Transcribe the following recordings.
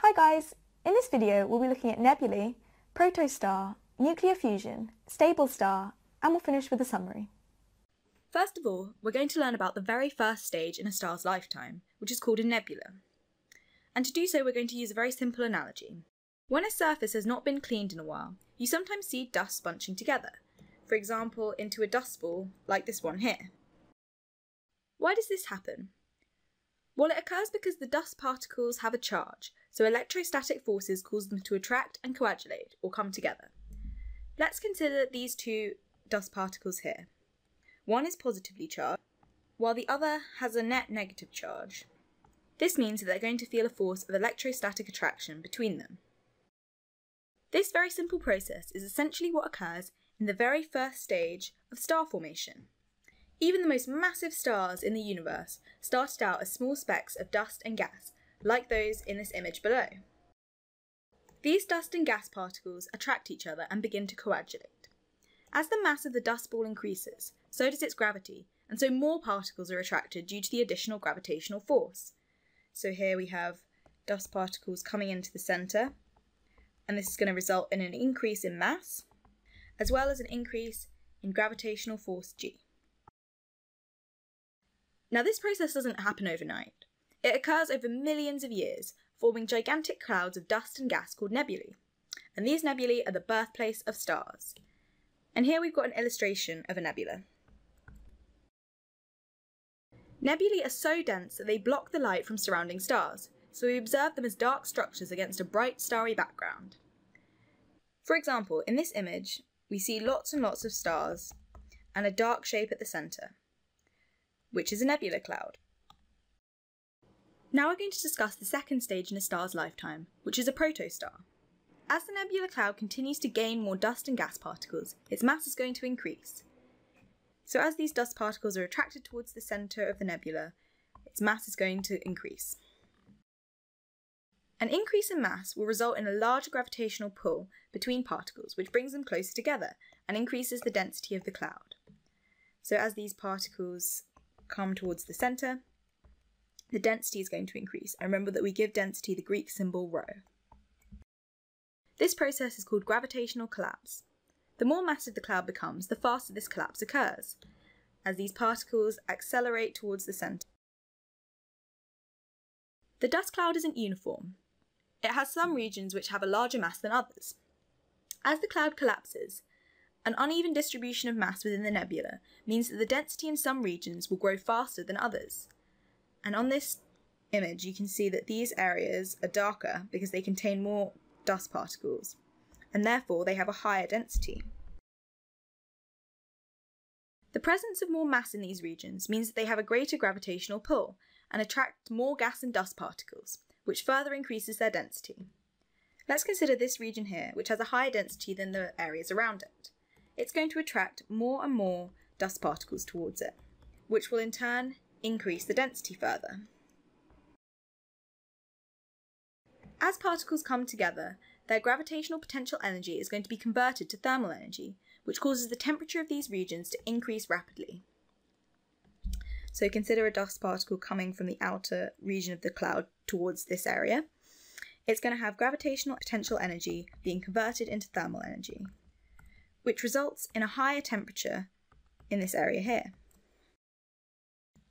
Hi guys, in this video we'll be looking at nebulae, protostar, nuclear fusion, stable star, and we'll finish with a summary. First of all, we're going to learn about the very first stage in a star's lifetime, which is called a nebula. And to do so we're going to use a very simple analogy. When a surface has not been cleaned in a while, you sometimes see dust bunching together, for example into a dust ball like this one here. Why does this happen? Well, it occurs because the dust particles have a charge, so electrostatic forces cause them to attract and coagulate, or come together. Let's consider these two dust particles here. One is positively charged, while the other has a net negative charge. This means that they're going to feel a force of electrostatic attraction between them. This very simple process is essentially what occurs in the very first stage of star formation. Even the most massive stars in the universe started out as small specks of dust and gas, like those in this image below. These dust and gas particles attract each other and begin to coagulate. As the mass of the dust ball increases, so does its gravity, and so more particles are attracted due to the additional gravitational force. So here we have dust particles coming into the centre, and this is going to result in an increase in mass, as well as an increase in gravitational force G. Now, this process doesn't happen overnight. It occurs over millions of years, forming gigantic clouds of dust and gas called nebulae. And these nebulae are the birthplace of stars. And here we've got an illustration of a nebula. Nebulae are so dense that they block the light from surrounding stars, so we observe them as dark structures against a bright starry background. For example, in this image, we see lots and lots of stars and a dark shape at the centre, which is a nebula cloud. Now we're going to discuss the second stage in a star's lifetime, which is a protostar. As the nebula cloud continues to gain more dust and gas particles, its mass is going to increase. So as these dust particles are attracted towards the centre of the nebula, its mass is going to increase. An increase in mass will result in a larger gravitational pull between particles, which brings them closer together and increases the density of the cloud. So as these particles come towards the centre, the density is going to increase, and remember that we give density the Greek symbol rho. This process is called gravitational collapse. The more massive the cloud becomes, the faster this collapse occurs, as these particles accelerate towards the centre. The dust cloud isn't uniform. It has some regions which have a larger mass than others. As the cloud collapses, an uneven distribution of mass within the nebula means that the density in some regions will grow faster than others. And on this image you can see that these areas are darker because they contain more dust particles, and therefore they have a higher density. The presence of more mass in these regions means that they have a greater gravitational pull and attract more gas and dust particles, which further increases their density. Let's consider this region here, which has a higher density than the areas around it. It's going to attract more and more dust particles towards it, which will in turn increase the density further. As particles come together, their gravitational potential energy is going to be converted to thermal energy, which causes the temperature of these regions to increase rapidly. So consider a dust particle coming from the outer region of the cloud towards this area. It's going to have gravitational potential energy being converted into thermal energy, which results in a higher temperature in this area here.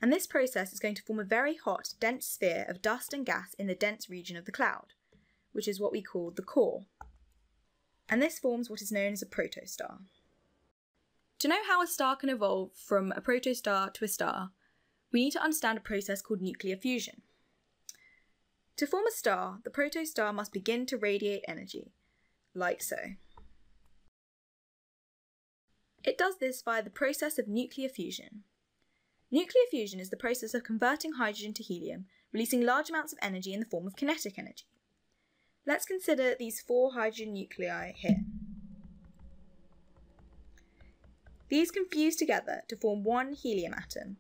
And this process is going to form a very hot, dense sphere of dust and gas in the dense region of the cloud, which is what we call the core. And this forms what is known as a protostar. To know how a star can evolve from a protostar to a star, we need to understand a process called nuclear fusion. To form a star, the protostar must begin to radiate energy, like so. It does this via the process of nuclear fusion. Nuclear fusion is the process of converting hydrogen to helium, releasing large amounts of energy in the form of kinetic energy. Let's consider these four hydrogen nuclei here. These can fuse together to form one helium atom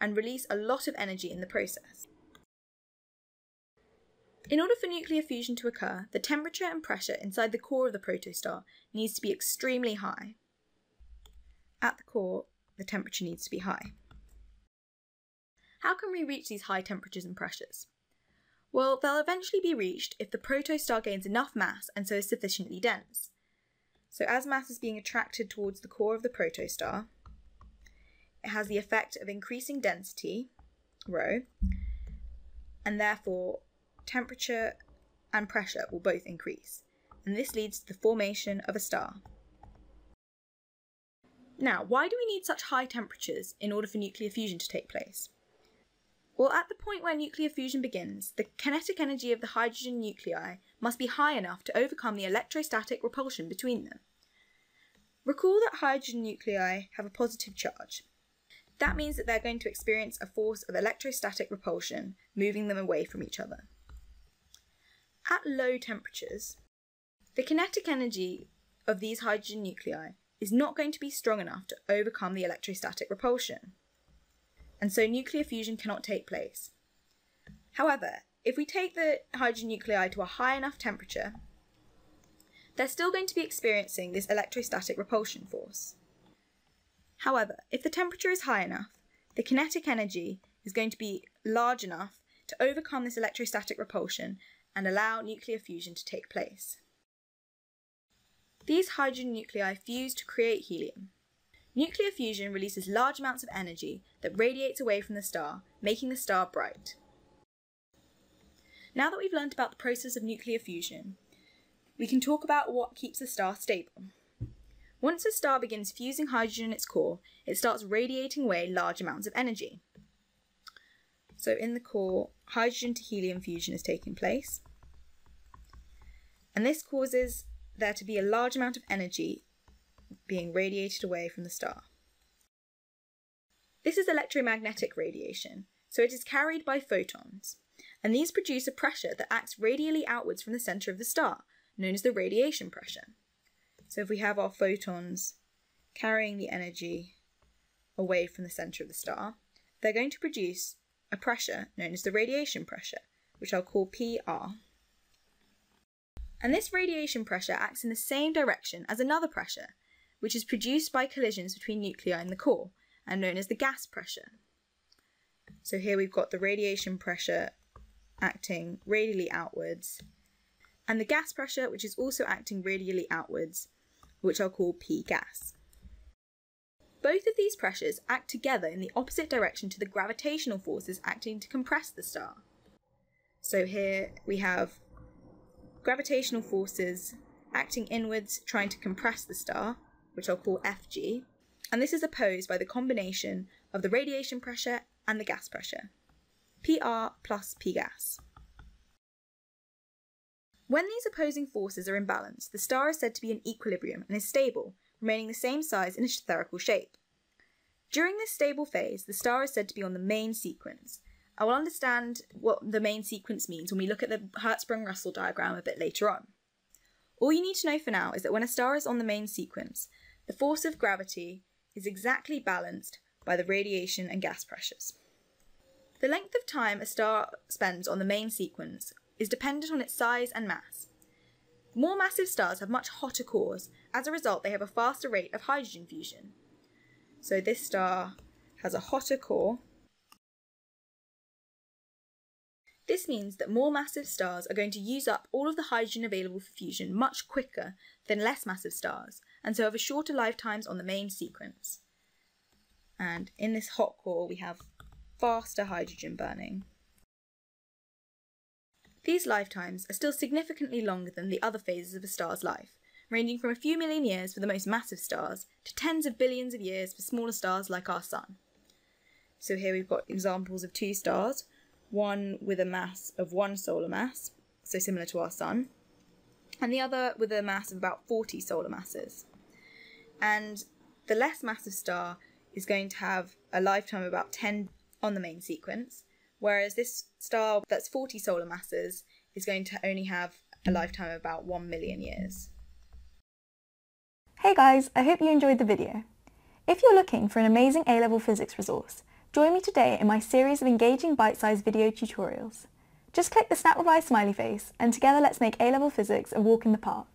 and release a lot of energy in the process. In order for nuclear fusion to occur, the temperature and pressure inside the core of the protostar needs to be extremely high. At the core, the temperature needs to be high. How can we reach these high temperatures and pressures? Well, they'll eventually be reached if the protostar gains enough mass and so is sufficiently dense. So as mass is being attracted towards the core of the protostar, it has the effect of increasing density, rho, and therefore temperature and pressure will both increase, and this leads to the formation of a star. Now, why do we need such high temperatures in order for nuclear fusion to take place? Well, at the point where nuclear fusion begins, the kinetic energy of the hydrogen nuclei must be high enough to overcome the electrostatic repulsion between them. Recall that hydrogen nuclei have a positive charge. That means that they're going to experience a force of electrostatic repulsion, moving them away from each other. At low temperatures, the kinetic energy of these hydrogen nuclei is not going to be strong enough to overcome the electrostatic repulsion, and so nuclear fusion cannot take place. However, if we take the hydrogen nuclei to a high enough temperature, they're still going to be experiencing this electrostatic repulsion force. However, if the temperature is high enough, the kinetic energy is going to be large enough to overcome this electrostatic repulsion and allow nuclear fusion to take place. These hydrogen nuclei fuse to create helium. Nuclear fusion releases large amounts of energy that radiates away from the star, making the star bright. Now that we've learned about the process of nuclear fusion, we can talk about what keeps a star stable. Once a star begins fusing hydrogen in its core, it starts radiating away large amounts of energy. So in the core, hydrogen to helium fusion is taking place, and this causes there to be a large amount of energy being radiated away from the star. This is electromagnetic radiation, so it is carried by photons, and these produce a pressure that acts radially outwards from the centre of the star, known as the radiation pressure. So if we have our photons carrying the energy away from the centre of the star, they're going to produce a pressure known as the radiation pressure, which I'll call PR. And this radiation pressure acts in the same direction as another pressure, which is produced by collisions between nuclei in the core, and known as the gas pressure. So here we've got the radiation pressure acting radially outwards, and the gas pressure, which is also acting radially outwards, which I'll call P gas. Both of these pressures act together in the opposite direction to the gravitational forces acting to compress the star. So here we have gravitational forces acting inwards, trying to compress the star, which I'll call Fg, and this is opposed by the combination of the radiation pressure and the gas pressure, PR plus P gas. When these opposing forces are in balance, the star is said to be in equilibrium and is stable, remaining the same size in a spherical shape. During this stable phase, the star is said to be on the main sequence. I will understand what the main sequence means when we look at the Hertzsprung-Russell diagram a bit later on. All you need to know for now is that when a star is on the main sequence, the force of gravity is exactly balanced by the radiation and gas pressures. The length of time a star spends on the main sequence is dependent on its size and mass. More massive stars have much hotter cores. As a result, they have a faster rate of hydrogen fusion. So this star has a hotter core. This means that more massive stars are going to use up all of the hydrogen available for fusion much quicker than less massive stars, and so have a shorter lifetimes on the main sequence. And in this hot core, we have faster hydrogen burning. These lifetimes are still significantly longer than the other phases of a star's life, ranging from a few million years for the most massive stars to tens of billions of years for smaller stars like our Sun. So here we've got examples of two stars, one with a mass of one solar mass, so similar to our Sun, and the other with a mass of about 40 solar masses. And the less massive star is going to have a lifetime of about 10 on the main sequence, whereas this star that's 40 solar masses is going to only have a lifetime of about 1 million years. Hey guys, I hope you enjoyed the video. If you're looking for an amazing A-level physics resource, join me today in my series of engaging bite-sized video tutorials. Just click the SnapRevise smiley face and together let's make A-level physics a walk in the park.